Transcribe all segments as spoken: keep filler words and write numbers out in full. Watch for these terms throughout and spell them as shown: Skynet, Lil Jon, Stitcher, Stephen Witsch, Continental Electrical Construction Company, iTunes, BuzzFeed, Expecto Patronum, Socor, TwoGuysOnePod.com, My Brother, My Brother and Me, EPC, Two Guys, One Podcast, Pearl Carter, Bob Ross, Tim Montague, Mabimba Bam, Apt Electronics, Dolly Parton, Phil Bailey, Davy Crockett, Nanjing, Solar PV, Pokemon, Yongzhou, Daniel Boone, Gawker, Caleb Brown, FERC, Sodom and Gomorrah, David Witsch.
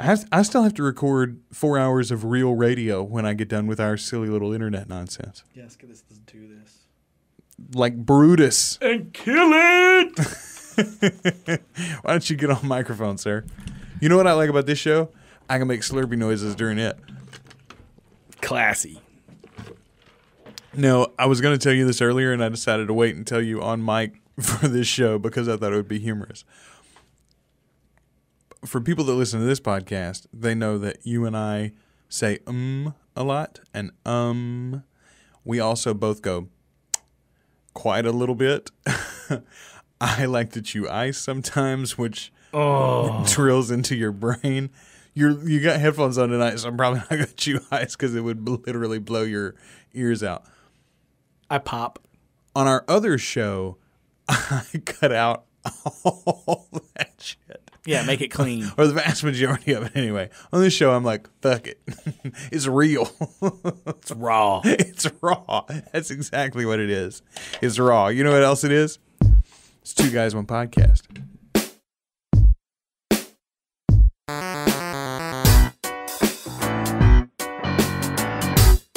I, has, I still have to record four hours of real radio when I get done with our silly little internet nonsense. Yes, because this doesn't do this. Like Brutus. And kill it! Why don't you get on microphone, sir? You know what I like about this show? I can make slurpy noises during it. Classy. No, I was going to tell you this earlier, and I decided to wait and tell you on mic for this show because I thought it would be humorous. For people that listen to this podcast, they know that you and I say um a lot, and um, we also both go quite a little bit. I like to chew ice sometimes, which oh. drills into your brain. You're, you got headphones on tonight, so I'm probably not going to chew ice because it would literally blow your ears out. I pop. On our other show, I cut out all that shit. Yeah, make it clean. Or the vast majority of it anyway. On this show, I'm like, fuck it. It's real. It's raw. It's raw. That's exactly what it is. It's raw. You know what else it is? It's Two Guys, One Podcast.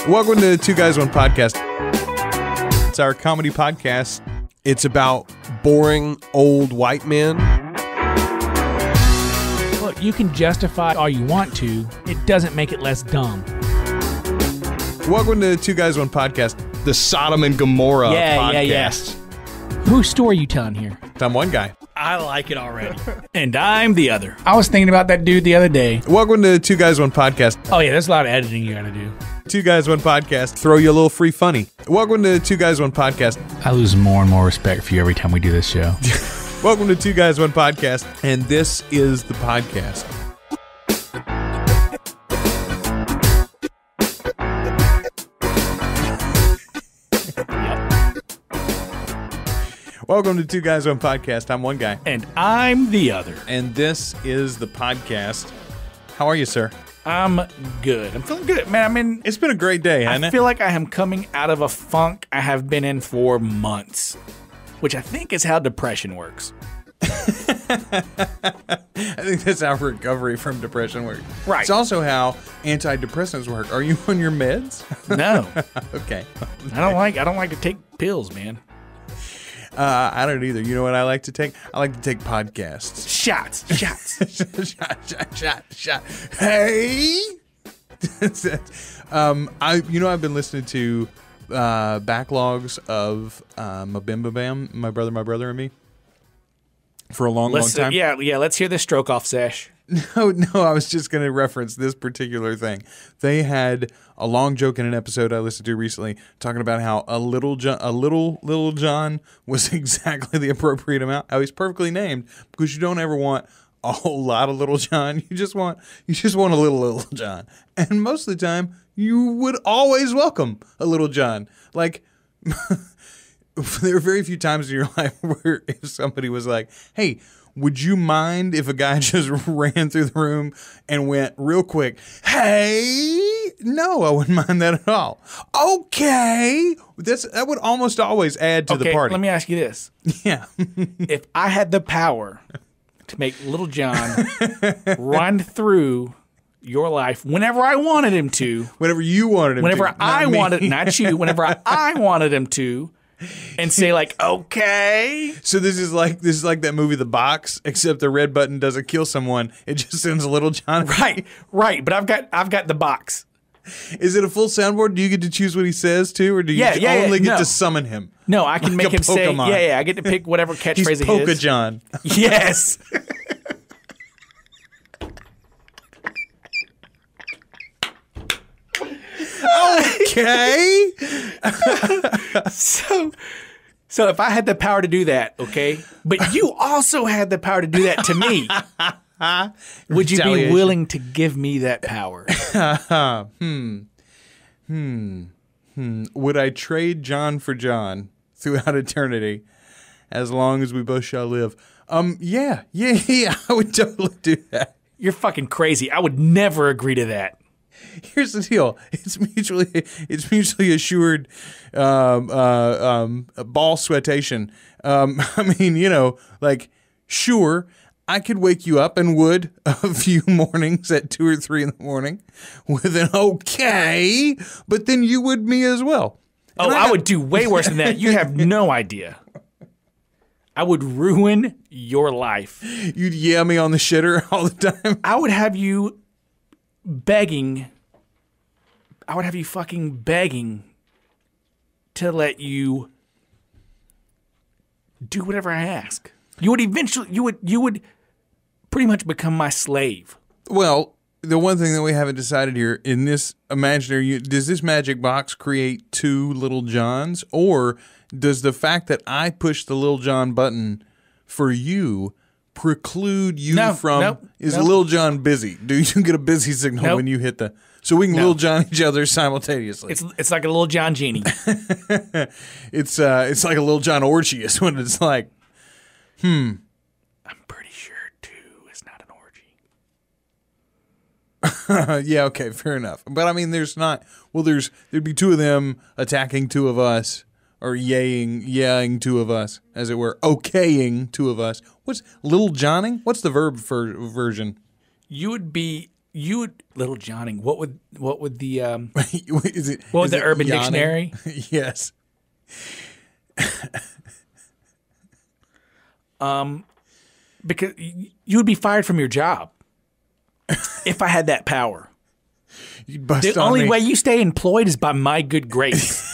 Welcome to Two Guys, One Podcast. It's our comedy podcast. It's about boring old white men. You can justify all you want to. It doesn't make it less dumb. Welcome to Two Guys, One Podcast, the Sodom and Gomorrah yeah, podcast. Yeah, yeah. Whose story you telling here? I'm one guy. I like it already. And I'm the other. I was thinking about that dude the other day. Welcome to Two Guys, One Podcast. Oh, yeah, there's a lot of editing you got to do. Two Guys, One Podcast. Throw you a little free funny. Welcome to Two Guys, One Podcast. I lose more and more respect for you every time we do this show. Welcome to Two Guys, One Podcast, and this is the podcast. Welcome to Two Guys, One Podcast. I'm one guy. And I'm the other. And this is the podcast. How are you, sir? I'm good. I'm feeling good, man. I mean, it's been a great day, hasn't it? I feel like I am coming out of a funk I have been in for months. Which I think is how depression works. I think that's how recovery from depression works. Right. It's also how antidepressants work. Are you on your meds? No. Okay. I don't like. I don't like to take pills, man. Uh, I don't either. You know what I like to take? I like to take podcasts. Shots. Shots. shot. Shot. Shot. Shot. Hey. um. I. You know, I've been listening to. Uh, backlogs of uh, Mabimba Bam, My Brother, My Brother and Me, for a long, let's, long time. Uh, yeah, yeah. Let's hear this stroke off sesh. No, no. I was just going to reference this particular thing. They had a long joke in an episode I listened to recently, talking about how a little, John, a little, little John was exactly the appropriate amount. How he's perfectly named because you don't ever want a whole lot of Little John. You just want, you just want a little Little John, and most of the time. You would always welcome a Little John. Like, there are very few times in your life where if somebody was like, hey, would you mind if a guy just ran through the room and went real quick, hey, no, I wouldn't mind that at all. Okay. That's, that would almost always add to okay, the party. Let me ask you this. Yeah. If I had the power to make Little John run through... your life whenever I wanted him to. Whenever you wanted him whenever to. Whenever I wanted, not you, whenever I, I wanted him to, and say like, okay. So this is like this is like that movie The Box, except the red button doesn't kill someone. It just sends a Little John. Right, right. But I've got I've got the box. Is it a full soundboard? Do you get to choose what he says to, or do you yeah, yeah, only yeah, get no. to summon him? No, I can like make him Pokemon. say, yeah, yeah, I get to pick whatever catchphrase He's it Poke is. John. Yes. Okay. so, so if I had the power to do that, okay, but you also had the power to do that to me, would you be willing to give me that power? hmm. Hmm. Hmm. Would I trade John for John throughout eternity as long as we both shall live? Um, yeah. Yeah, yeah. I would totally do that. You're fucking crazy. I would never agree to that. Here's the deal. It's mutually it's mutually assured um, uh, um, ball sweatation. Um, I mean, you know, like, sure, I could wake you up and would a few mornings at two or three in the morning with an okay, but then you would me as well. Oh, I, I would do way worse than that. You have no idea. I would ruin your life. You'd yell me on the shitter all the time. I would have you begging. I would have you fucking begging to let you do whatever I ask. You would eventually, you would, you would pretty much become my slave. Well, the one thing that we haven't decided here in this imaginary, does this magic box create two Lil Jons, or does the fact that I push the Lil Jon button for you preclude you no, from? Nope, is nope. Lil Jon busy? Do you get a busy signal nope. when you hit the? So we can no. Lil Jon each other simultaneously. It's it's like a Lil Jon genie. it's uh it's like a Lil Jon orgies when it's like, hmm. I'm pretty sure two is not an orgy. Yeah, okay, fair enough. But I mean, there's not. Well, there's there'd be two of them attacking two of us. Or yaying, yaying two of us, as it were, okaying two of us. What's Lil Jonning? What's the verb for version? You would be, you would Lil Jonning. What would, what would the, um, is it? What is would the Urban Dictionary? Yes. um, because you would be fired from your job if I had that power. You'd bust the on only me. way you stay employed is by my good grace.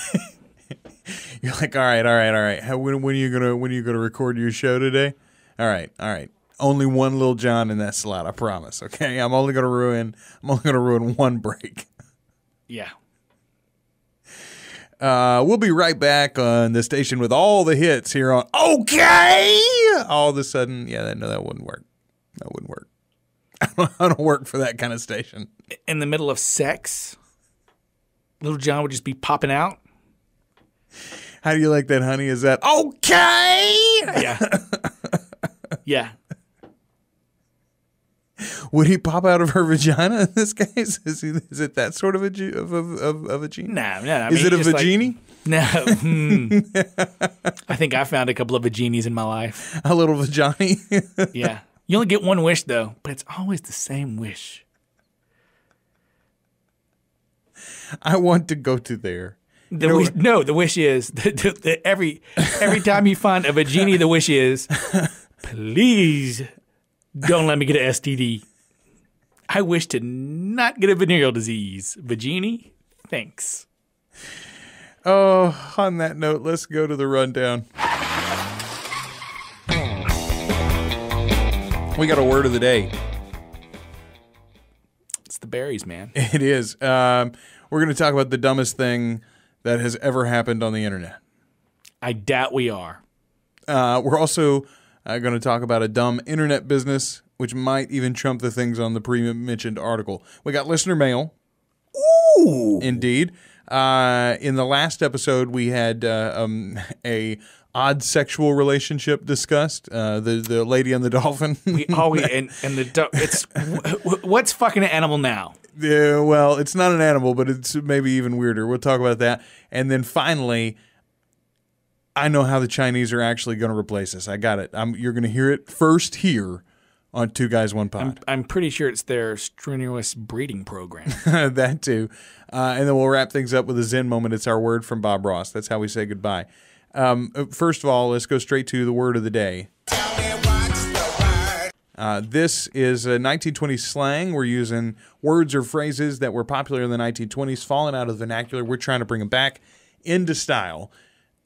You're like, all right, all right, all right. How, when, when are you gonna when are you gonna record your show today? All right, all right. Only one Lil Jon in that slot, I promise. Okay, I'm only gonna ruin I'm only gonna ruin one break. Yeah. Uh, we'll be right back on the station with all the hits here on okay. All of a sudden, yeah, that, no, that wouldn't work. That wouldn't work. I don't, I don't work for that kind of station. In the middle of sex, Lil Jon would just be popping out. How do you like that, honey? Is that okay? Yeah. Yeah. Would he pop out of her vagina in this case? Is, he, is it that sort of a of of, of a genie? No, no. I is mean, it a vagini? Like, no. Hmm. I think I found a couple of vaginis in my life. A little vagini. Yeah. You only get one wish though, but it's always the same wish. I want to go to there. The wish, no, the wish is the, the, the, every every time you find a vagina, the wish is, please don't let me get an S T D. I wish to not get a venereal disease. Vagina, thanks. Oh, on that note, let's go to the rundown. We got a word of the day. It's the berries, man. It is. Um, we're going to talk about the dumbest thing that has ever happened on the internet. I doubt we are. Uh, we're also uh, going to talk about a dumb internet business, which might even trump the things on the pre-mentioned article. We got listener mail. Ooh, indeed. Uh, in the last episode, we had uh, um, a odd sexual relationship discussed. Uh, the the lady and the dolphin. we always and and the it's what's fucking an animal now. Yeah, well, it's not an animal, but it's maybe even weirder. We'll talk about that. And then finally, I know how the Chinese are actually going to replace us. I got it. I'm, you're going to hear it first here on Two Guys, One Pod. I'm, I'm pretty sure it's their strenuous breeding program. That too. Uh, and then we'll wrap things up with a Zen moment. It's our word from Bob Ross. That's how we say goodbye. Um, first of all, let's go straight to the word of the day. Uh, this is a nineteen twenties slang. We're using words or phrases that were popular in the nineteen twenties, fallen out of the vernacular. We're trying to bring them back into style.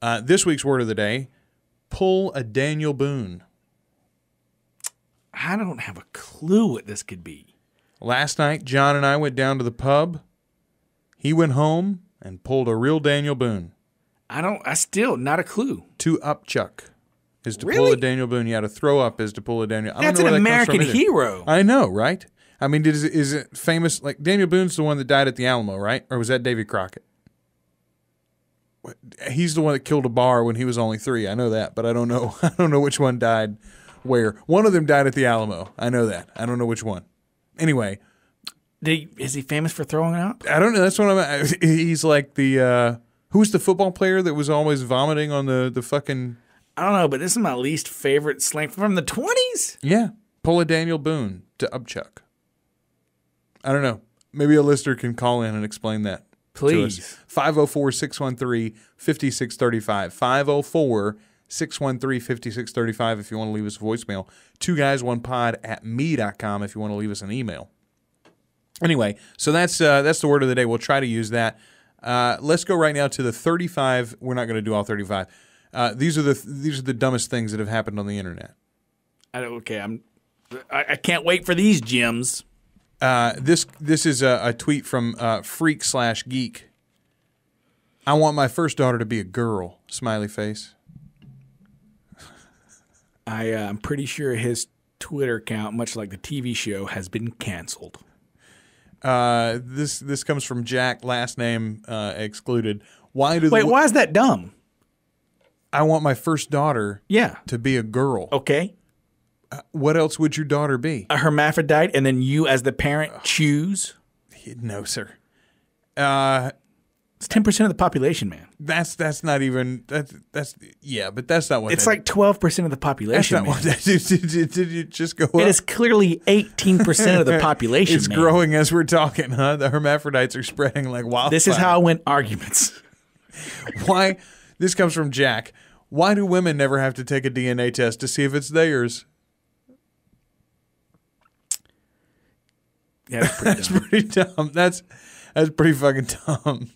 Uh, this week's word of the day, pull a Daniel Boone. I don't have a clue what this could be. Last night, John and I went down to the pub. He went home and pulled a real Daniel Boone. I don't, I still, not a clue. To upchuck. Is to really? pull a Daniel Boone. Yeah, to throw up is to pull a Daniel. I That's don't know an where that American comes from hero. I know, right? I mean, is, is it famous? Like, Daniel Boone's the one that died at the Alamo, right? Or was that Davy Crockett? He's the one that killed a bar when he was only three. I know that, but I don't know. I don't know which one died where. One of them died at the Alamo. I know that. I don't know which one. Anyway. Did he, is he famous for throwing up? I don't know. That's what I'm – he's like the uh, – who's the football player that was always vomiting on the, the fucking – I don't know, but this is my least favorite slang from the twenties? Yeah. Pull a Daniel Boone to Upchuck. I don't know. Maybe a listener can call in and explain that. Please. five oh four, six one three, five six three five. five oh four, six one three, five six three five if you want to leave us a voicemail. Two guys, one pod at me dot com if you want to leave us an email. Anyway, so that's uh, that's the word of the day. We'll try to use that. Uh, let's go right now to the thirty-five. We're not going to do all thirty-five. Uh, these are the these are the dumbest things that have happened on the internet. I, okay, I'm. I, I can't wait for these gems. Uh, this this is a, a tweet from uh, Freak slash Geek. I want my first daughter to be a girl. Smiley face. I uh, I'm pretty sure his Twitter account, much like the T V show, has been canceled. Uh, this this comes from Jack, last name uh, excluded. Why do wait? Why is that dumb? I want my first daughter, yeah, to be a girl. Okay. Uh, what else would your daughter be? A hermaphrodite, and then you, as the parent, uh, choose. No, sir. Uh, it's ten percent of the population, man. That's that's not even that's that's yeah, but that's not what. It's like twelve percent of the population. That's not man. What that, did, did you just go? It up? Is clearly eighteen percent of the population. It's man. Growing as we're talking, huh? The hermaphrodites are spreading like wildfire. This is how I win arguments. Why? This comes from Jack. Why do women never have to take a D N A test to see if it's theirs? Yeah, that's pretty, that's dumb. pretty dumb. That's that's pretty fucking dumb.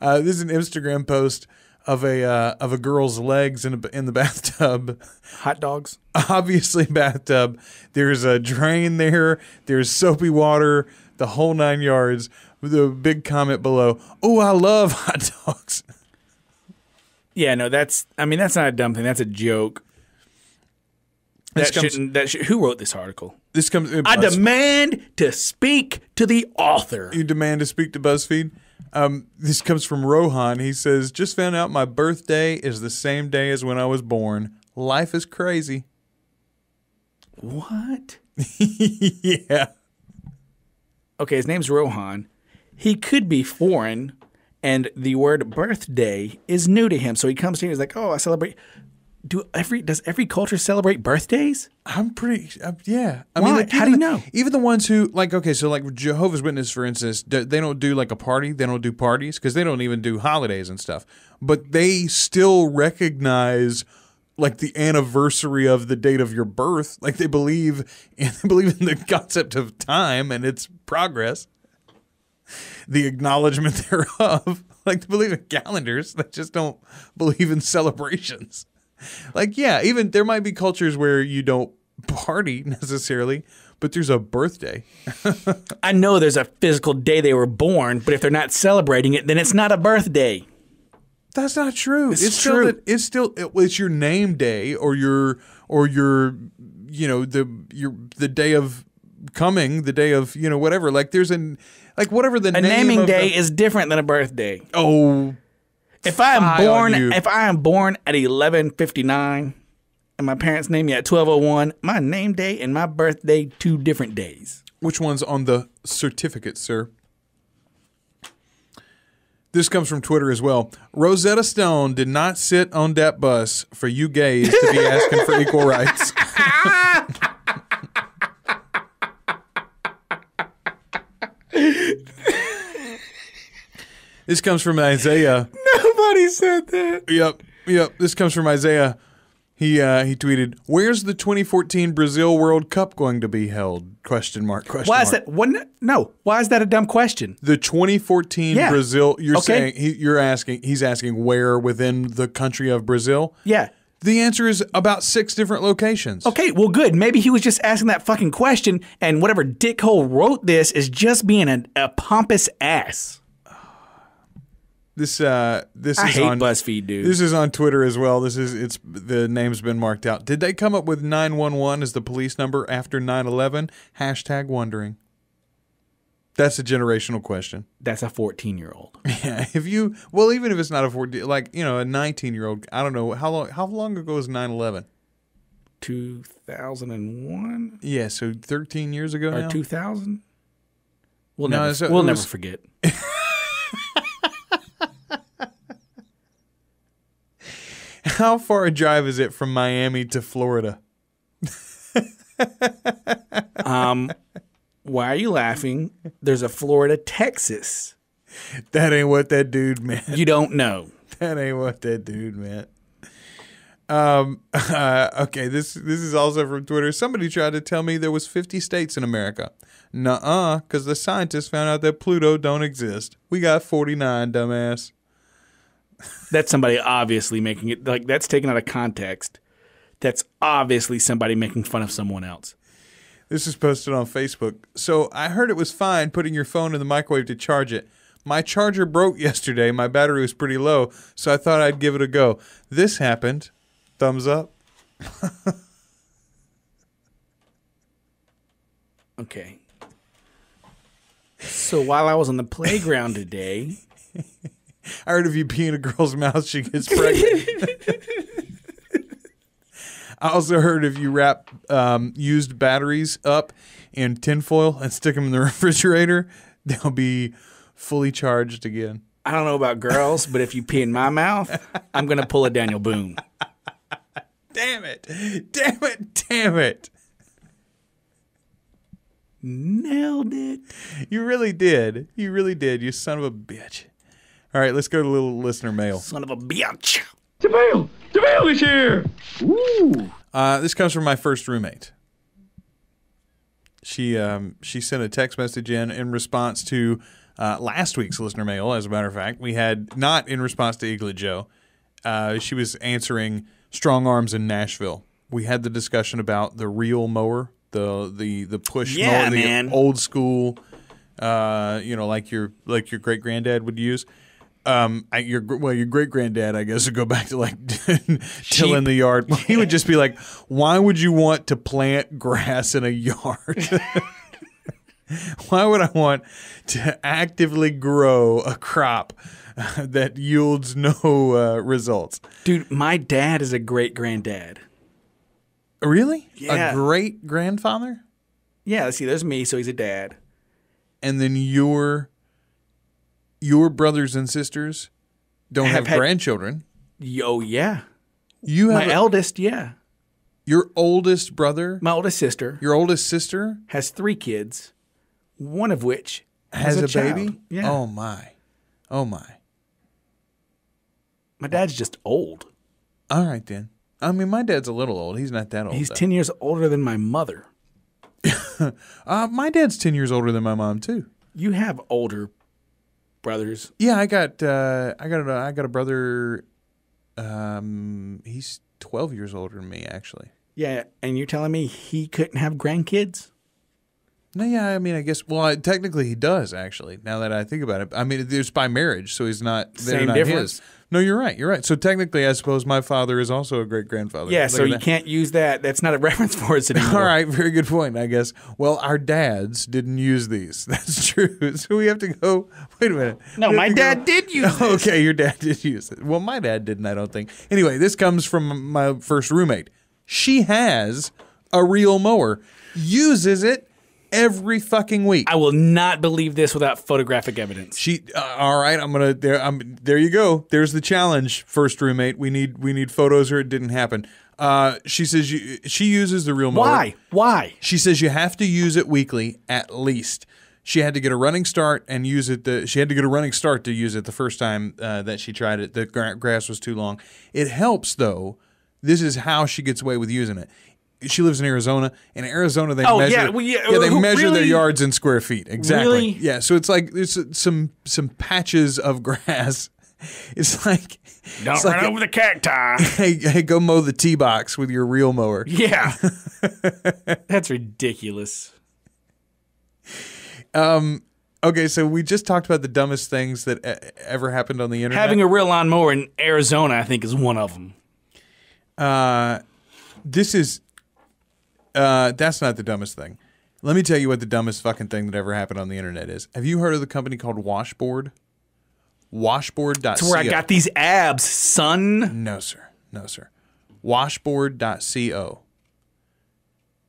Uh, this is an Instagram post of a uh, of a girl's legs in a, in the bathtub. Hot dogs, obviously bathtub. There's a drain there. There's soapy water. The whole nine yards. The big comment below. Oh, I love hot dogs. Yeah, no, that's. I mean, that's not a dumb thing. That's a joke. That comes, shouldn't, that should, who wrote this article? This comes. I BuzzFeed. Demand to speak to the author. You demand to speak to BuzzFeed. Um, this comes from Rohan. He says, "Just found out my birthday is the same day as when I was born. Life is crazy." What? Yeah. Okay, his name's Rohan. He could be foreign, and the word "birthday" is new to him. So he comes to you and he's like, "Oh, I celebrate." Do every does every culture celebrate birthdays? I'm pretty uh, yeah. I Why? Mean, like, how do you the, know? Even the ones who like okay, so like Jehovah's Witnesses, for instance, do, they don't do like a party. They don't do parties because they don't even do holidays and stuff. But they still recognize like the anniversary of the date of your birth. Like they believe in, they believe in the concept of time and its progress, the acknowledgement thereof. Like they believe in calendars. They just don't believe in celebrations. Like, yeah, even there might be cultures where you don't party necessarily, but there's a birthday. I know there's a physical day they were born, but if they're not celebrating it, then it's not a birthday. That's not true. It's, it's true. Still, it's still it, it's your name day or your or your you know the your the day of coming, the day of you know whatever. Like there's an like whatever the a name naming of day the, is different than a birthday. Oh. If I am born, if I am born at eleven fifty nine, and my parents name me at twelve oh one, my name day and my birthday two different days. Which one's on the certificate, sir? This comes from Twitter as well. Rosetta Stone did not sit on that bus for you gays to be asking for equal rights. This comes from Isaiah. Nobody said that. Yep, yep. This comes from Isaiah. He uh, he tweeted, "Where's the twenty fourteen Brazil World Cup going to be held?" Question mark. Question why mark. Is that? What, no. Why is that a dumb question? The twenty fourteen yeah. Brazil. You're okay. saying he, you're asking. He's asking where within the country of Brazil. Yeah. The answer is about six different locations. Okay, well, good. Maybe he was just asking that fucking question, and whatever dickhole wrote this is just being a, a pompous ass. This uh, this I is hate on BuzzFeed, dude. This is on Twitter as well. This is it's the name's been marked out. Did they come up with nine one one as the police number after nine eleven? Hashtag wondering. That's a generational question. That's a fourteen year old. Yeah, if you well, even if it's not a fourteen, like you know, a nineteen year old. I don't know how long how long ago was nine eleven? Two thousand and one. Yeah, so thirteen years ago. Or two thousand. We'll no, never so we'll never forget. How far a drive is it from Miami to Florida? um, why are you laughing? There's a Florida, Texas. That ain't what that dude meant. You don't know. That ain't what that dude meant. Um, uh, okay, this this is also from Twitter. Somebody tried to tell me there was fifty states in America. Nuh-uh, because the scientists found out that Pluto don't exist. We got forty-nine, dumbass. That's somebody obviously making it, like, that's taken out of context. That's obviously somebody making fun of someone else. This is posted on Facebook. So I heard it was fine putting your phone in the microwave to charge it. My charger broke yesterday. My battery was pretty low, so I thought I'd give it a go. This happened. Thumbs up. Okay. So while I was on the playground today... I heard if you pee in a girl's mouth, she gets pregnant. I also heard if you wrap um, used batteries up in tinfoil and stick them in the refrigerator, they'll be fully charged again. I don't know about girls, but if you pee in my mouth, I'm going to pull a Daniel Boone. Damn it. Damn it. Damn it. Nailed it. You really did. You really did. You son of a bitch. All right, let's go to little listener mail. Son of a bitch. The mail. The mail is here. Ooh. Uh, this comes from my first roommate. She um, she sent a text message in in response to uh, last week's listener mail. As a matter of fact, we had not in response to Eaglet Joe. Uh, she was answering Strong Arms in Nashville. We had the discussion about the reel mower, the the the push yeah, mower, man. The old school, uh, you know, like your like your great granddad would use. Um, I, your well, your great granddad, I guess, would go back to like tilling the yard. He would just be like, "Why would you want to plant grass in a yard? Why would I want to actively grow a crop that yields no uh, results?" Dude, my dad is a great granddad. Really? Yeah. A great grandfather? Yeah. Let's see. There's me. So he's a dad, and then you're. Your brothers and sisters don't have, have grandchildren. Oh, yeah. You have My a, eldest, yeah. Your oldest brother? My oldest sister. Your oldest sister? Has three kids, one of which has, has a, a baby? Yeah. Oh, my. Oh, my. My dad's just old. All right, then. I mean, my dad's a little old. He's not that old. He's though. ten years older than my mother. uh, my dad's ten years older than my mom, too. You have older brothers. Yeah, I got uh, I got a, I got a brother. Um, he's twelve years older than me, actually. Yeah, and you're telling me he couldn't have grandkids? No, yeah, I mean, I guess. Well, I, technically, he does actually. Now that I think about it, I mean, it's by marriage, so he's not. Same not difference. His. No, you're right. You're right. So technically, I suppose my father is also a great grandfather. Yeah, Look so you that. can't use that. That's not a reference for us anymore. All right, very good point. I guess. Well, our dads didn't use these. That's true. So we have to go. Wait a minute. No, my dad go, did use. No, okay, your dad did use it. Well, my dad didn't. I don't think. Anyway, this comes from my first roommate. She has a reel mower. Uses it. Every fucking week. I will not believe this without photographic evidence. She, uh, all right, I'm gonna. There, I'm. There you go. There's the challenge, first roommate. We need, we need photos, or it didn't happen. Uh, she says you, she uses the reel mower. Why? Why? She says you have to use it weekly at least. She had to get a running start and use it. The she had to get a running start to use it the first time uh, that she tried it. The grass was too long. It helps though. This is how she gets away with using it. She lives in Arizona. In Arizona, they oh, measure, yeah, well, yeah, yeah, they measure really? their yards in square feet. Exactly. Really? Yeah, so it's like there's some some patches of grass. It's like... Don't it's run like over a, the cacti. Hey, hey, go mow the tee box with your reel mower. Yeah. That's ridiculous. Um. Okay, so we just talked about the dumbest things that ever happened on the internet. Having a reel lawnmower in Arizona, I think, is one of them. Uh, this is... Uh, that's not the dumbest thing. Let me tell you what the dumbest fucking thing that ever happened on the internet is. Have you heard of the company called Washboard? Washboard dot co. That's where I got these abs, son. No, sir. No, sir. Washboard dot co.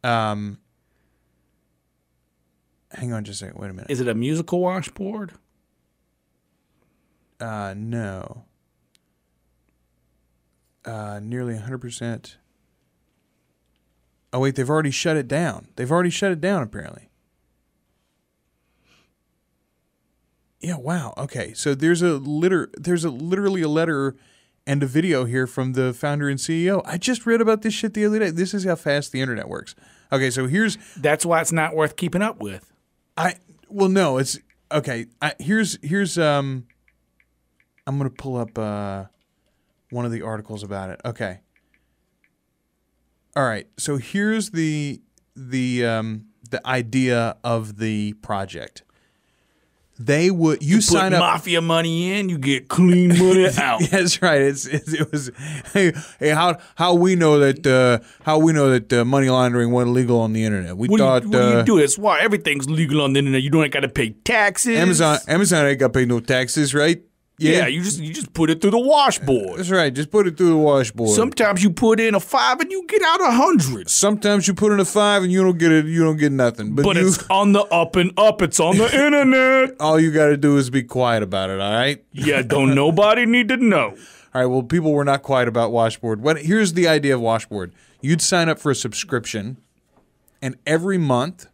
Um, hang on just a second. Wait a minute. Is it a musical washboard? Uh, no. Uh, nearly one hundred percent. Oh, wait, they've already shut it down. They've already shut it down, apparently. Yeah, wow. Okay, so there's a liter- there's a literally a letter and a video here from the founder and C E O. I just read about this shit the other day. This is how fast the internet works. Okay, so here's... That's why it's not worth keeping up with. I... Well, no, it's... Okay, I, here's... here's um. I'm going to pull up uh, one of the articles about it. Okay. All right, so here's the the um, the idea of the project. They would you, you sign put up mafia money in, you get clean money out. That's right. It's, it's it was hey, hey how how we know that uh, how we know that uh, money laundering wasn't legal on the internet. We what thought do you, what uh, do you do it's why everything's legal on the internet. You don't got to pay taxes. Amazon Amazon ain't got to pay no taxes, right? Yeah. yeah, you just you just put it through the washboard. That's right, just put it through the washboard. Sometimes you put in a five and you get out a hundred. Sometimes you put in a five and you don't get it, you don't get nothing. But, but you, it's on the up and up. It's on the internet. All you got to do is be quiet about it. All right. Yeah, don't nobody need to know. All right. Well, people were not quiet about Washboard. What? Here's the idea of Washboard. You'd sign up for a subscription, and every month,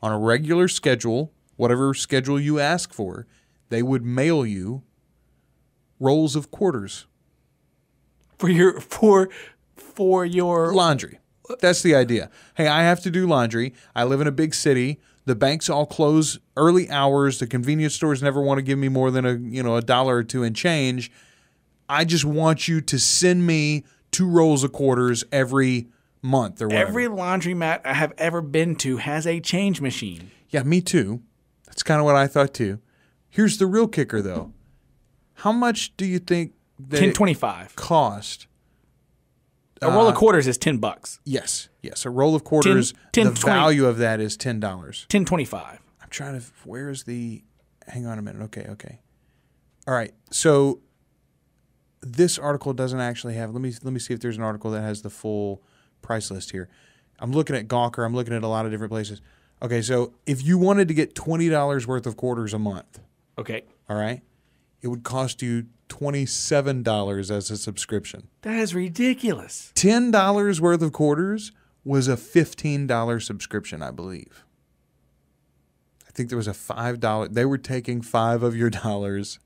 on a regular schedule, whatever schedule you ask for, they would mail you rolls of quarters for your for for your laundry. That's the idea. Hey, I have to do laundry. I live in a big city. The banks all close early hours. The convenience stores never want to give me more than a you know a dollar or two in change. I just want you to send me two rolls of quarters every month or whatever. Every laundromat I have ever been to has a change machine. Yeah, me too. That's kind of what I thought too. Here's the real kicker though. How much do you think that ten twenty-five cost? A roll uh, of quarters is ten bucks. Yes, yes. A roll of quarters. ten, ten, the twenty, value of that is ten dollars. Ten twenty-five. I'm trying to. Where is the? Hang on a minute. Okay, okay. All right. So this article doesn't actually have. Let me let me see if there's an article that has the full price list here. I'm looking at Gawker. I'm looking at a lot of different places. Okay, so if you wanted to get twenty dollars worth of quarters a month. Okay. All right. It would cost you twenty-seven dollars as a subscription. That is ridiculous. ten dollars worth of quarters was a fifteen dollar subscription, I believe. I think there was a five dollar. They were taking five of your dollars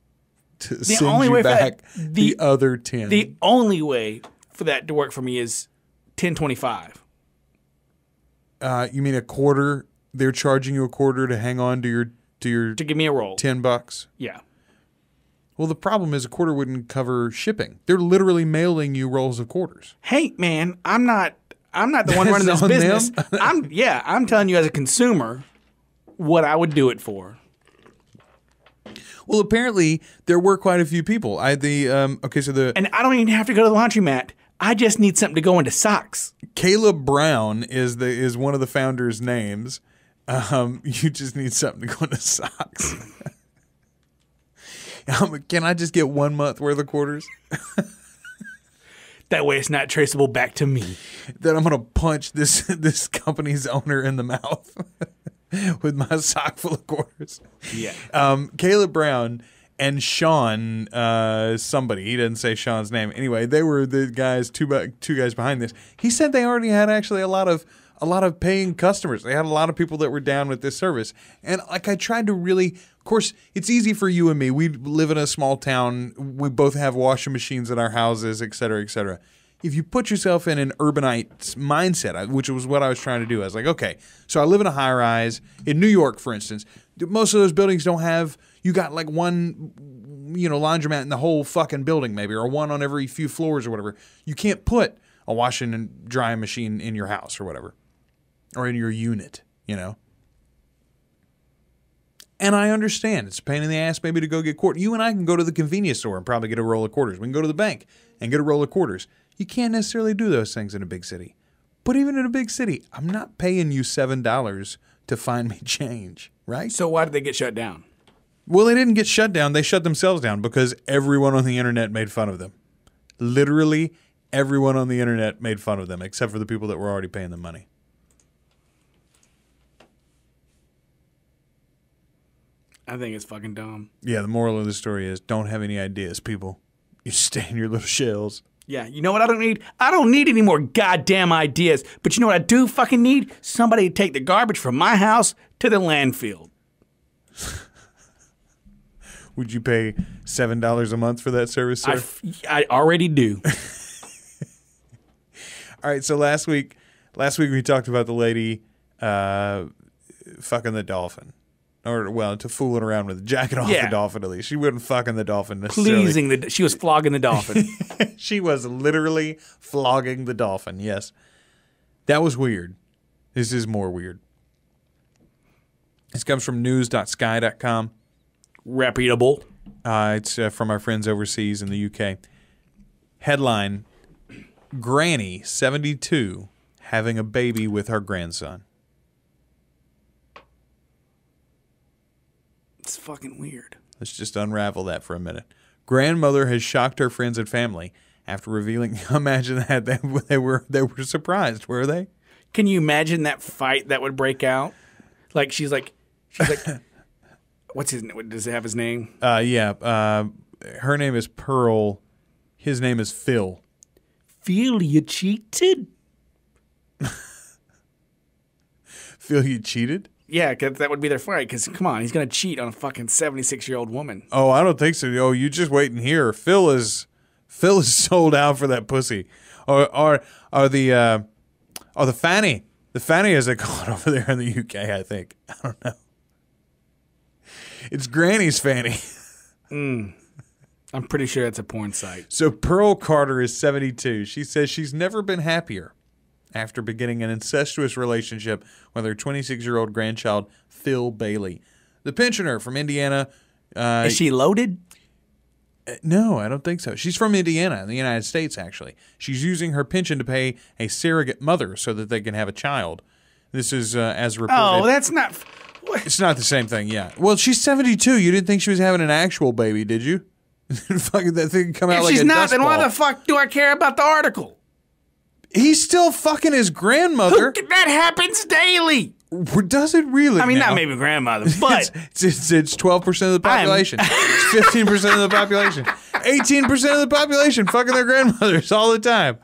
to the send only you way back for that, the, the other ten. The only way for that to work for me is ten twenty-five. Uh, you mean a quarter? They're charging you a quarter to hang on to your to your to give me a roll. ten bucks? Yeah. Well, the problem is a quarter wouldn't cover shipping. They're literally mailing you rolls of quarters. Hey, man, I'm not I'm not the one running this business. I'm yeah, I'm telling you as a consumer what I would do it for. Well, apparently there were quite a few people. I the um, okay, so the And I don't even have to go to the laundromat. I just need something to go into socks. Caleb Brown is the is one of the founders' names. Um, you just need something to go into socks. Um, can I just get one month worth of quarters? That way it's not traceable back to me. Then I'm going to punch this this company's owner in the mouth with my sock full of quarters. Yeah. Um, Caleb Brown and Sean, uh, somebody, he didn't say Sean's name. Anyway, they were the guys, two, two guys behind this. He said they already had actually a lot of a lot of paying customers. They had a lot of people that were down with this service. And like I tried to really, of course, it's easy for you and me. We live in a small town. We both have washing machines in our houses, et cetera, et cetera. If you put yourself in an urbanite mindset, which was what I was trying to do, I was like, okay, so I live in a high rise in New York, for instance. Most of those buildings don't have, you got like one, you know, laundromat in the whole fucking building maybe, or one on every few floors or whatever. You can't put a washing and drying machine in your house or whatever. Or in your unit, you know. And I understand. It's a pain in the ass maybe to go get quarters. You and I can go to the convenience store and probably get a roll of quarters. We can go to the bank and get a roll of quarters. You can't necessarily do those things in a big city. But even in a big city, I'm not paying you seven dollars to find me change, right? So why did they get shut down? Well, they didn't get shut down. They shut themselves down because everyone on the internet made fun of them. Literally everyone on the internet made fun of them except for the people that were already paying them money. I think it's fucking dumb. Yeah, the moral of the story is don't have any ideas, people. You stay in your little shells. Yeah, you know what I don't need? I don't need any more goddamn ideas. But you know what I do fucking need? Somebody to take the garbage from my house to the landfill. Would you pay seven dollars a month for that service, sir? I, f I already do. All right, so last week, last week we talked about the lady uh, fucking the dolphin. Or, well, to fooling around with the jacket off yeah. the dolphin, at least. She wasn't fucking the dolphin necessarily. Pleasing the, she was flogging the dolphin. She was literally flogging the dolphin, yes. That was weird. This is more weird. This comes from news dot sky dot com. Reputable. Uh, it's uh, from our friends overseas in the U K. Headline, Granny, seventy-two, having a baby with her grandson. It's fucking weird. Let's just unravel that for a minute. Grandmother has shocked her friends and family after revealing. Imagine that they, they were they were surprised, were they? Can you imagine that fight that would break out? Like she's like, she's like, what's his? Does it have his name? Uh, yeah. Uh, her name is Pearl. His name is Phil. Phil, you cheated. Phil, you cheated. Yeah, cause that would be their fight. Because, come on, he's going to cheat on a fucking seventy-six-year-old woman. Oh, I don't think so. Oh, you just waiting here. Phil is Phil is sold out for that pussy. Or, or, or the uh, or the fanny. The fanny, as they call it over there in the U K, I think. I don't know. It's Granny's fanny. mm. I'm pretty sure that's a porn site. So Pearl Carter is seventy-two. She says she's never been happier after beginning an incestuous relationship with her twenty-six-year-old grandchild, Phil Bailey. The pensioner from Indiana. Uh, Is she loaded? No, I don't think so. She's from Indiana, in the United States, actually. She's using her pension to pay a surrogate mother so that they can have a child. This is uh, as reported. Oh, that's not... What? It's not the same thing, yeah. Well, she's seventy-two. You didn't think she was having an actual baby, did you? Fucking that thing come out if like she's a not, then ball. Why the fuck do I care about the article? He's still fucking his grandmother. Who, that happens daily. Does it really? I mean, now? Not maybe grandmother, but it's twelve percent of the population. It's fifteen percent of the population. Eighteen percent of the population fucking their grandmothers all the time.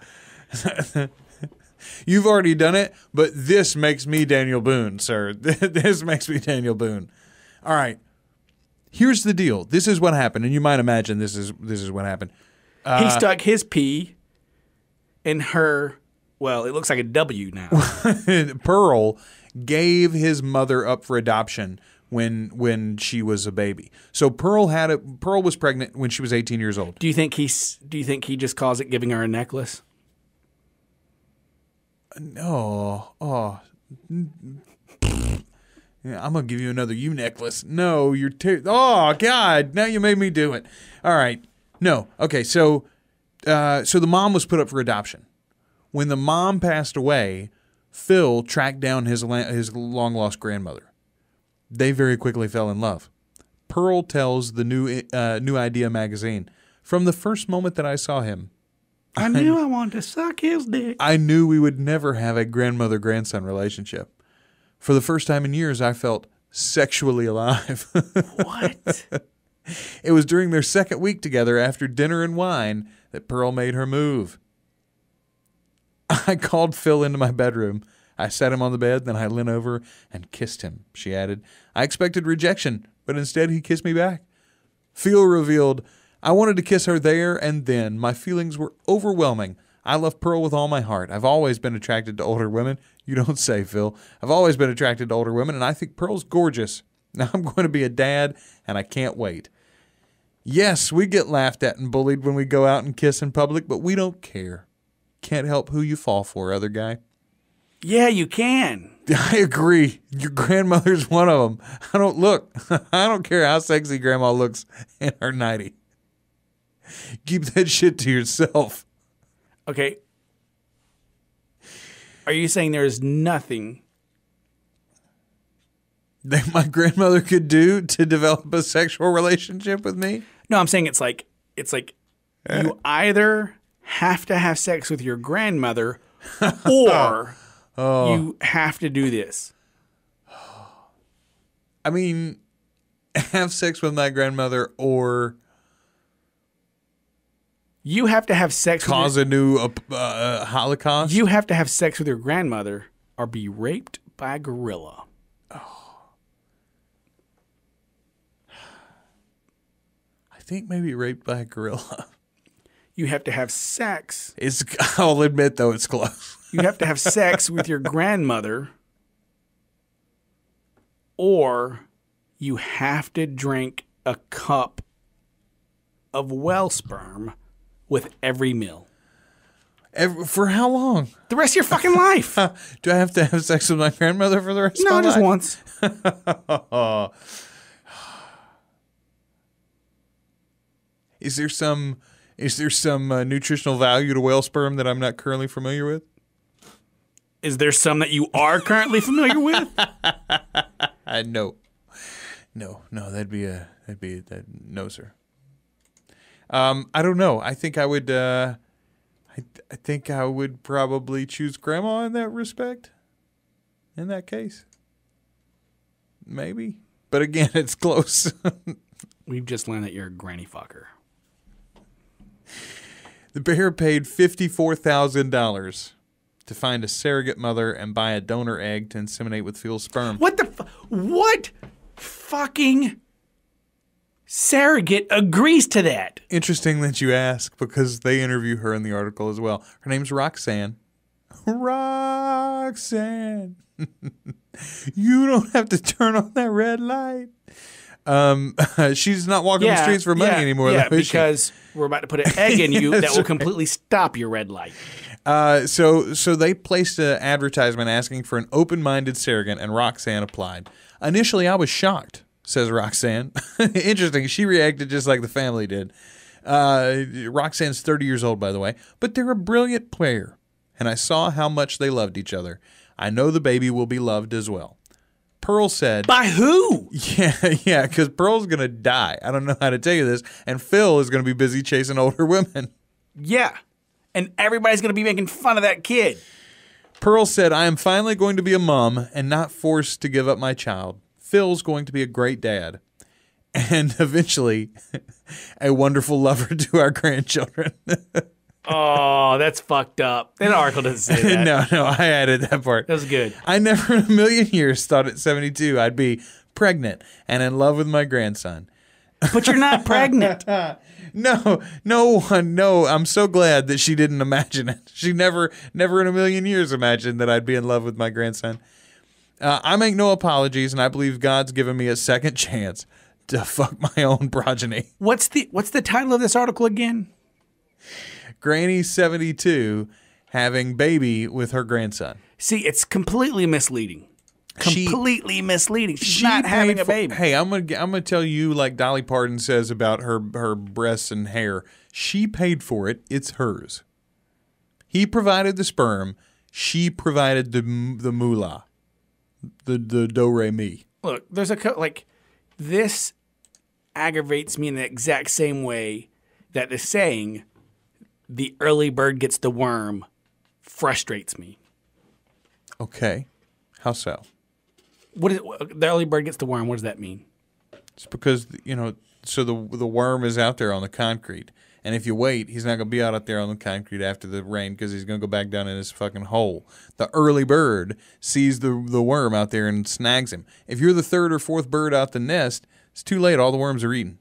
You've already done it, but this makes me Daniel Boone, sir. This makes me Daniel Boone. All right. Here's the deal. This is what happened, and you might imagine this is this is what happened. Uh, he stuck his pee. And her, well, it looks like a W now. Pearl gave his mother up for adoption when when she was a baby. So Pearl had a Pearl was pregnant when she was eighteen years old. Do you think he do you think he just calls it giving her a necklace? No, oh, yeah, I'm gonna give you another you necklace. No, you're too. Oh God, now you made me do it. All right, no, okay, so. Uh, so the mom was put up for adoption. When the mom passed away, Phil tracked down his his long-lost grandmother. They very quickly fell in love. Pearl tells the new uh, New Idea magazine, "From the first moment that I saw him, I knew I wanted to suck his dick. I knew we would never have a grandmother-grandson relationship. For the first time in years, I felt sexually alive." What? It was during their second week together after dinner and wine that Pearl made her move. I called Phil into my bedroom. I sat him on the bed, then I leaned over and kissed him, she added. I expected rejection, but instead he kissed me back. Phil revealed, I wanted to kiss her there and then. My feelings were overwhelming. I love Pearl with all my heart. I've always been attracted to older women. You don't say, Phil. I've always been attracted to older women, and I think Pearl's gorgeous. Now I'm going to be a dad, and I can't wait. Yes, we get laughed at and bullied when we go out and kiss in public, but we don't care. Can't help who you fall for, other guy. Yeah, you can. I agree. Your grandmother's one of them. I don't look. I don't care how sexy grandma looks in her nightie. Keep that shit to yourself. Okay. Are you saying there is nothing that my grandmother could do to develop a sexual relationship with me? No, I'm saying it's like it's like uh, you either have to have sex with your grandmother or oh. you have to do this. I mean, have sex with my grandmother or You have to have sex. Cause with your, a new uh, uh, Holocaust. You have to have sex with your grandmother or be raped by a gorilla. Oh. I think maybe raped by a gorilla. You have to have sex. It's, I'll admit, though, it's close. You have to have sex with your grandmother, or you have to drink a cup of whale sperm with every meal. Every, for how long? The rest of your fucking life. Do I have to have sex with my grandmother for the rest no, of my life? No, just once. Is there some... Is there some uh, nutritional value to whale sperm that I'm not currently familiar with? Is there some that you are currently familiar with? No, no, no. That'd be a that'd be that. No, sir. Um, I don't know. I think I would. Uh, I I think I would probably choose grandma in that respect. In that case, maybe. But again, it's close. We've just learned that you're a granny fucker. The bear paid fifty-four thousand dollars to find a surrogate mother and buy a donor egg to inseminate with fetal sperm. What the f What fucking surrogate agrees to that? Interesting that you ask, because they interview her in the article as well. Her name's Roxanne. Roxanne. You don't have to turn on that red light. Um, she's not walking yeah, the streets for money yeah, anymore. Yeah, though, because she? We're about to put an egg in you that will right. completely stop your red light. Uh, so, so they placed an advertisement asking for an open-minded surrogate, and Roxanne applied. Initially, I was shocked, says Roxanne. Interesting. She reacted just like the family did. Uh, Roxanne's thirty years old, by the way. But they're a brilliant pair, and I saw how much they loved each other. I know the baby will be loved as well. Pearl said... By who? Yeah, yeah, because Pearl's going to die. I don't know how to tell you this. And Phil is going to be busy chasing older women. Yeah, and everybody's going to be making fun of that kid. Pearl said, I am finally going to be a mom and not forced to give up my child. Phil's going to be a great dad. And eventually, a wonderful lover to our grandchildren. Oh, that's fucked up. That article doesn't say that. No, no, I added that part. That was good. I never in a million years thought at seventy-two I'd be pregnant and in love with my grandson. But you're not pregnant. No, no one, no. I'm so glad that she didn't imagine it. She never, never in a million years imagined that I'd be in love with my grandson. Uh, I make no apologies, and I believe God's given me a second chance to fuck my own progeny. What's the, what's the title of this article again? Granny seventy-two having baby with her grandson. See, it's completely misleading. Completely she, misleading. She's she not having a baby. For, hey, I'm gonna I'm gonna tell you like Dolly Parton says about her her breasts and hair. She paid for it. It's hers. He provided the sperm. She provided the the moolah, the the do re mi. Look, there's a like this aggravates me in the exact same way that the saying. The early bird gets the worm frustrates me. Okay. How so? What is it, the early bird gets the worm? What does that mean? It's because, you know, so the the worm is out there on the concrete. And if you wait, he's not going to be out there on the concrete after the rain because he's going to go back down in his fucking hole. The early bird sees the, the worm out there and snags him. If you're the third or fourth bird out the nest, it's too late. All the worms are eaten.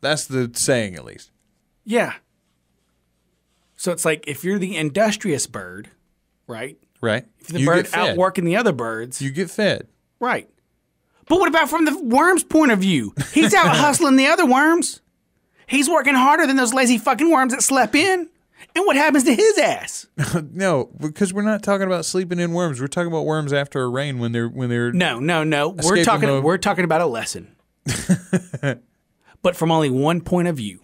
That's the saying, at least. Yeah. So it's like if you're the industrious bird, right? Right. If the bird out working the other birds. You get fed. Right. But what about from the worm's point of view? He's out hustling the other worms. He's working harder than those lazy fucking worms that slept in. And what happens to his ass? No, because we're not talking about sleeping in worms. We're talking about worms after a rain when they're when they're No, no, no. We're talking the... we're talking about a lesson. But from only one point of view.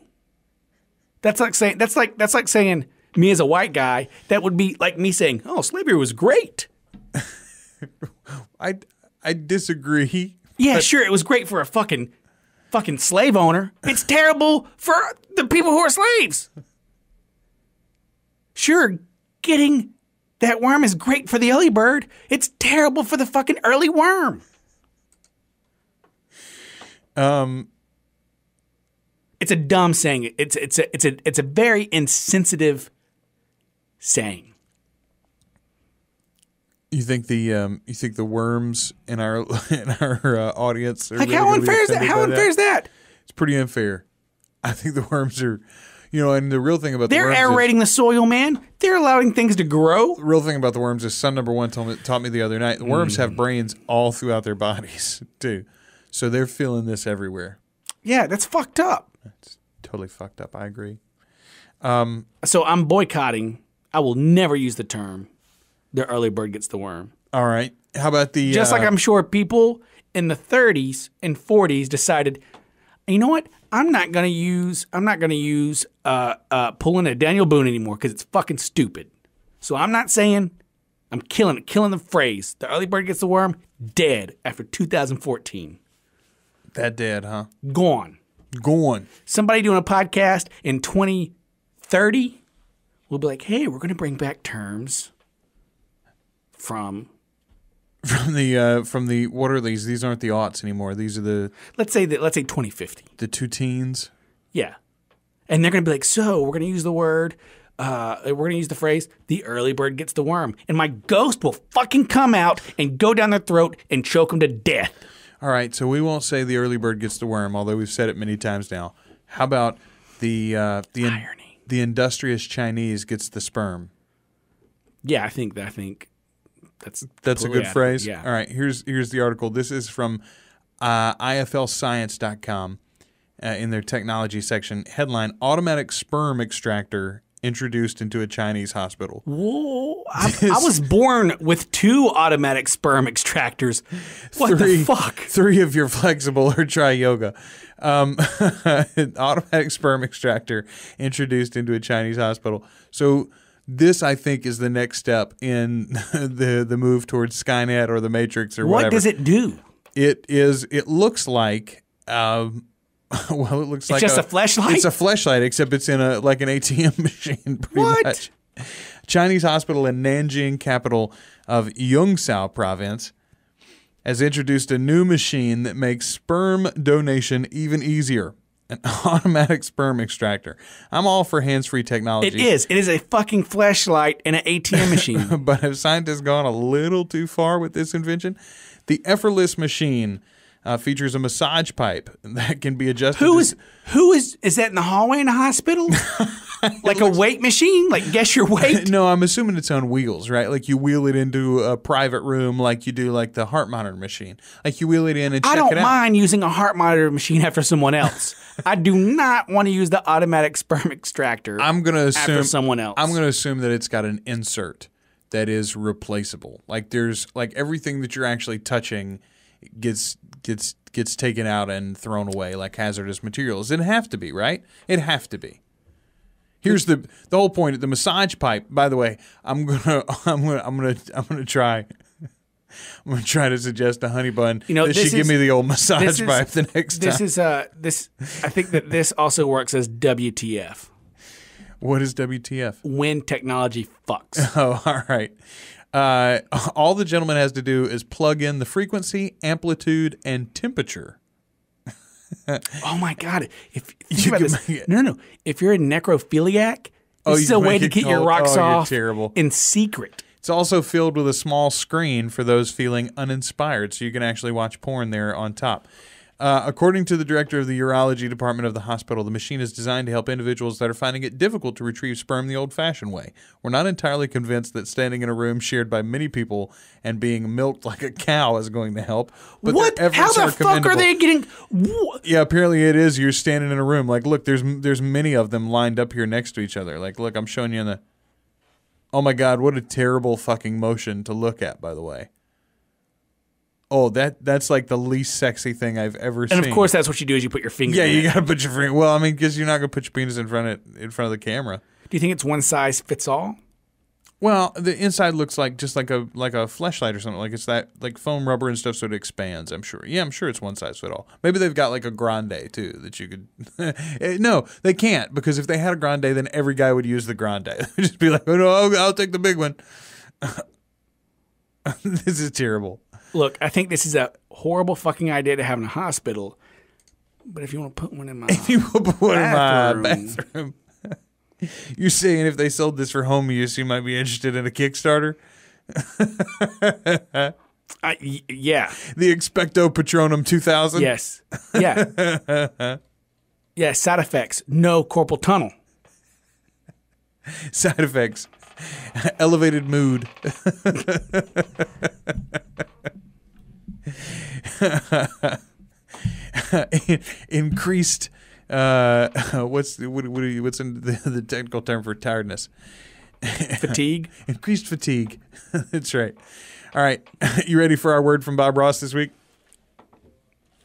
That's like saying that's like that's like saying me as a white guy. That would be like me saying, "Oh, slavery was great." I I disagree. Yeah, but... sure, it was great for a fucking fucking slave owner. It's terrible for the people who are slaves. Sure, getting that worm is great for the early bird. It's terrible for the fucking early worm. Um. It's a dumb saying. It's it's a it's a it's a very insensitive saying. You think the um, you think the worms in our in our uh, audience are like really how unfair is that? How unfair that? is that? It's pretty unfair. I think the worms are, you know, and the real thing about the they're worms aerating is, the soil, man. They're allowing things to grow. The real thing about the worms is son number one told me, taught me the other night. The worms mm. have brains all throughout their bodies too, so they're feeling this everywhere. Yeah, that's fucked up. That's totally fucked up. I agree. Um, so I'm boycotting. I will never use the term "the early bird gets the worm." All right. How about the just uh, like I'm sure people in the thirties and forties decided, you know what? I'm not gonna use. I'm not gonna use uh, uh, pulling a Daniel Boone anymore because it's fucking stupid. So I'm not saying. I'm killing it. Killing the phrase "the early bird gets the worm." Dead after two thousand fourteen. That dead, huh? Gone. Gone. Somebody doing a podcast in twenty thirty will be like, "Hey, we're gonna bring back terms from." From the uh, from the what are these? These aren't the aughts anymore. These are the let's say that let's say twenty fifty. The two teens. Yeah, and they're gonna be like, so we're gonna use the word, uh, we're gonna use the phrase, the early bird gets the worm, and my ghost will fucking come out and go down their throat and choke them to death. All right, so we won't say the early bird gets the worm, although we've said it many times now. How about the uh, the irony? The industrious Chinese gets the sperm. Yeah, I think that I think. That's that's a good added. phrase. Yeah. All right, here's here's the article. This is from uh, I F L science dot com uh, in their technology section. Headline: Automatic sperm extractor introduced into a Chinese hospital. Whoa! I, I was born with two automatic sperm extractors. What three, the fuck? Three if you're flexible or try yoga. Um, an automatic sperm extractor introduced into a Chinese hospital. So. This, I think, is the next step in the the move towards Skynet or the Matrix or whatever. What does it do? It is. It looks like. Um, well, it looks it's like just a, a fleshlight. It's a fleshlight, except it's in a like an A T M machine. Pretty what? Much. Chinese hospital in Nanjing, capital of Yongzhou province, has introduced a new machine that makes sperm donation even easier. An automatic sperm extractor. I'm all for hands-free technology. It is. It is a fucking flashlight and an A T M machine. But have scientists gone a little too far with this invention? The effortless machine uh, features a massage pipe that can be adjusted. Who is? Who is? Is that in the hallway in the hospital? Like looks, a weight machine? Like guess your weight? No, I'm assuming it's on wheels, right? Like you wheel it into a private room, like you do like the heart monitor machine. Like you wheel it in and check it out. I don't mind using a heart monitor machine after someone else. I do not want to use the automatic sperm extractor I'm gonna assume, after someone else. I'm going to assume that it's got an insert that is replaceable. Like there's like everything that you're actually touching gets gets gets taken out and thrown away like hazardous materials. It'd have to be, right? It'd have to be. Here's the the whole point. The massage pipe. By the way, I'm gonna I'm gonna I'm gonna I'm gonna try. I'm gonna try to suggest a honey bun. You know, that she is, give me the old massage pipe is, the next time. This is uh, this. I think that this also works as W T F. What is W T F? When technology fucks. Oh, all right. Uh, all the gentleman has to do is plug in the frequency, amplitude, and temperature. Oh my God! If think you about this, no, no. If you're a necrophiliac, this oh, is a way to get cold. your rocks oh, off terrible. in secret. It's also filled with a small screen for those feeling uninspired, so you can actually watch porn there on top. Uh, according to the director of the urology department of the hospital, the machine is designed to help individuals that are finding it difficult to retrieve sperm the old-fashioned way. We're not entirely convinced that standing in a room shared by many people and being milked like a cow is going to help. But what? How the fuck are they getting? What? Yeah, apparently it is. You're standing in a room. Like, look, there's there's many of them lined up here next to each other. Like, look, I'm showing you in the. Oh my God! What a terrible fucking motion to look at, by the way. Oh, that that's like the least sexy thing I've ever and seen. And of course, that's what you do is you put your finger. Yeah, in you it. gotta put your finger. Well, I mean, because you're not gonna put your penis in front of in front of the camera. Do you think it's one size fits all? Well, the inside looks like just like a like a fleshlight or something. Like it's that like foam rubber and stuff, so it expands. I'm sure. Yeah, I'm sure it's one size fits all. Maybe they've got like a grande too that you could. No, they can't because if they had a grande, then every guy would use the grande. They'd just be like, oh, no, I'll take the big one. This is terrible. Look, I think this is a horrible fucking idea to have in a hospital, But if you want to put one in my if you put one bathroom, in my bathroom, you're saying if they sold this for home use, you might be interested in a Kickstarter. I, y yeah, the Expecto Patronum two thousand. Yes, yeah, yeah. Side effects: no corporal tunnel. Side effects: elevated mood. Increased. Uh, what's what? What are you? What's in the, the technical term for tiredness? Fatigue. Increased fatigue. That's right. All right, you ready for our word from Bob Ross this week?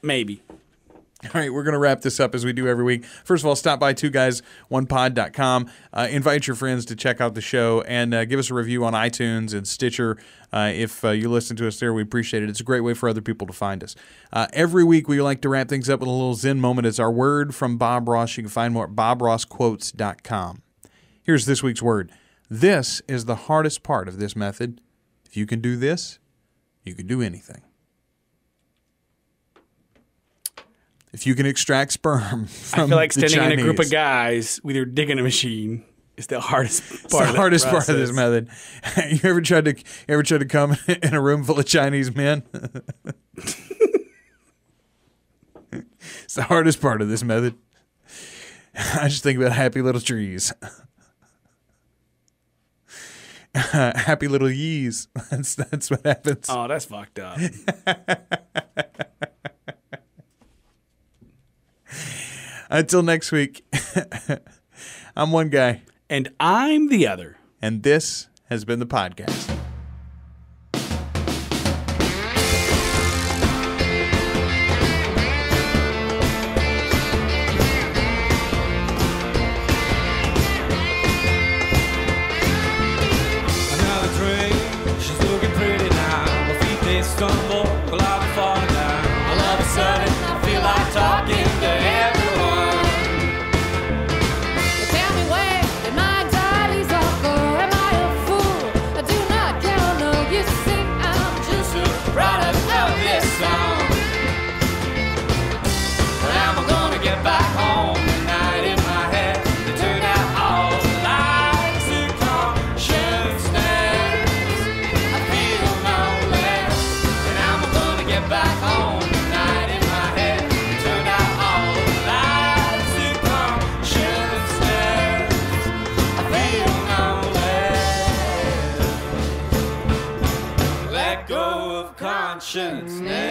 Maybe. All right, we're going to wrap this up as we do every week. First of all, stop by two guys one pod dot com. Uh, invite your friends to check out the show and uh, give us a review on iTunes and Stitcher. Uh, if uh, you listen to us there, we appreciate it. It's a great way for other people to find us. Uh, every week, we like to wrap things up with a little Zen moment. It's our word from Bob Ross. You can find more at bob ross quotes dot com. Here's this week's word. This is the hardest part of this method. If you can do this, you can do anything. If you can extract sperm from I feel like standing Chinese. in a group of guys with your dick in a machine is the hardest part. It's the of hardest process. part of this method. You ever tried to you ever tried to come in a room full of Chinese men? It's the hardest part of this method. I just think about happy little trees. Uh, happy little yees. That's that's what happens. Oh, that's fucked up. Until next week, I'm one guy. And I'm the other. And this has been the podcast. Another drink, she's looking pretty now. My feet they stumble, but I'll fall down. All of a sudden, I feel like talking to everyone. Conscience now.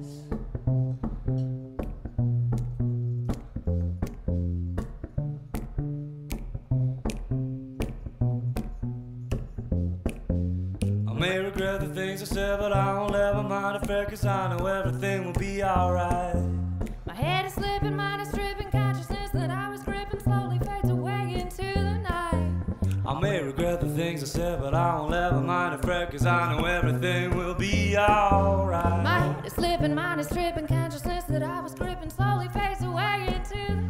I said, but I don't ever mind a fair, cause I know everything will be alright. My head is slipping, mind is tripping, consciousness that I was gripping slowly fades away into the night. I may regret the things I said, but I don't ever mind a fair, cause I know everything will be alright. My head is slipping, mind is tripping, consciousness that I was gripping slowly fades away into the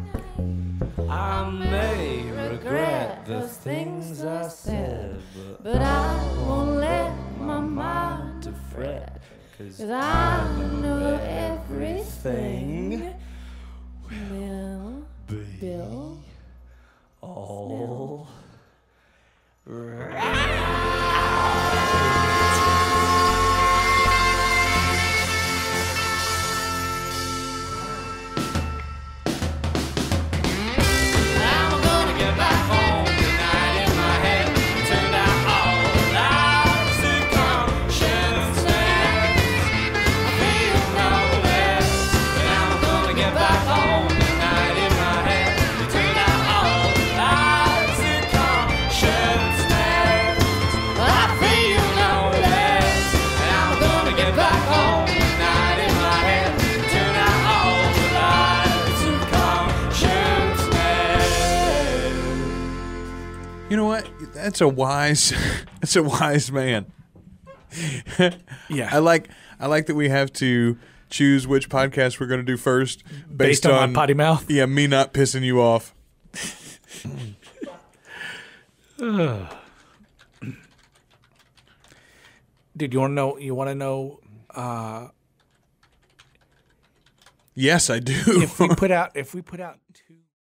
night. I may regret the things I said, but I won't let my mind to fret, cause I know everything will be all right. what? That's a wise. That's a wise man. Yeah, I like. I like that we have to choose which podcast we're going to do first based, based on, on my potty mouth. Yeah, me not pissing you off. Dude, you want to know? You want to know? Uh, yes, I do. If we put out, if we put out two.